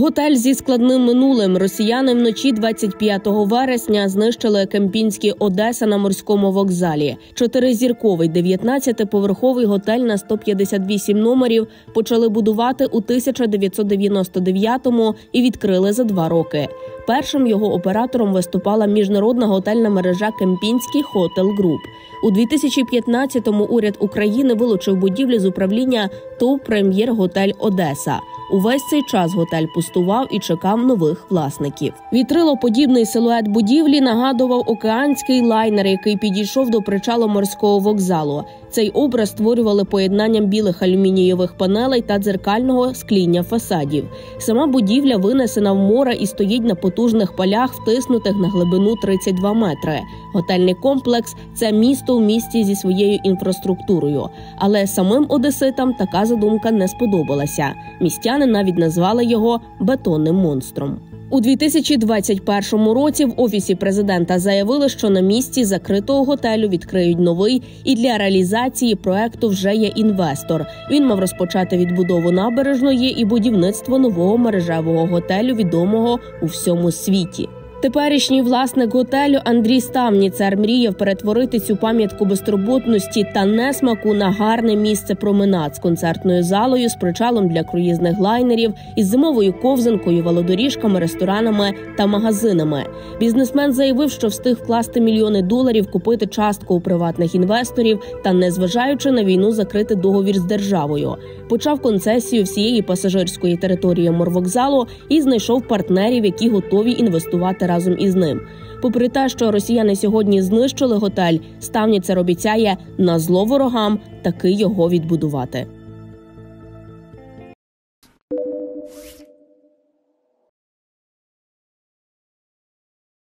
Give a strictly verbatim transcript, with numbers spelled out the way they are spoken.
Готель зі складним минулим. Росіяни вночі двадцять п'ятого вересня знищили Кемпінські Одеса на морському вокзалі. Чотиризірковий дев'ятнадцятиповерховий готель на сто п'ятдесят вісім номерів почали будувати у тисяча дев'ятсот дев'яносто дев'ятому і відкрили за два роки. Першим його оператором виступала міжнародна готельна мережа «Кемпінський Хотел Груп». У дві тисячі п'ятнадцятому уряд України вилучив будівлі з управління «ТОП-прем'єр-готель Одеса». Увесь цей час готель пустував і чекав нових власників. Вітрилоподібний силует будівлі нагадував океанський лайнер, який підійшов до причалу морського вокзалу. Цей образ створювали поєднанням білих алюмінієвих панелей та дзеркального скління фасадів. Сама будівля винесена в море і стоїть на потужних палях, втиснутих на глибину тридцять два метри. Готельний комплекс – це місто в місті зі своєю інфраструктурою. Але самим одеситам така задумка не сподобалася. Містяни навіть назвали його «бетонним монстром». У дві тисячі двадцять першому році в Офісі Президента заявили, що на місці закритого готелю відкриють новий, і для реалізації проекту вже є інвестор. Він мав розпочати відбудову набережної і будівництво нового мережевого готелю, відомого у всьому світі. Теперішній власник готелю Андрій Ставніцер мріяв перетворити цю пам'ятку безтурботності та несмаку на гарне місце променад з концертною залою, з причалом для круїзних лайнерів, із зимовою ковзанкою, велодоріжками, ресторанами та магазинами. Бізнесмен заявив, що встиг вкласти мільйони доларів, купити частку у приватних інвесторів та, незважаючи на війну, закрити договір з державою. Почав концесію всієї пасажирської території морвокзалу і знайшов партнерів, які готові інвестувати разом із ним. Попри те, що росіяни сьогодні знищили готель, Ставніцер обіцяє на зло ворогам таки його відбудувати.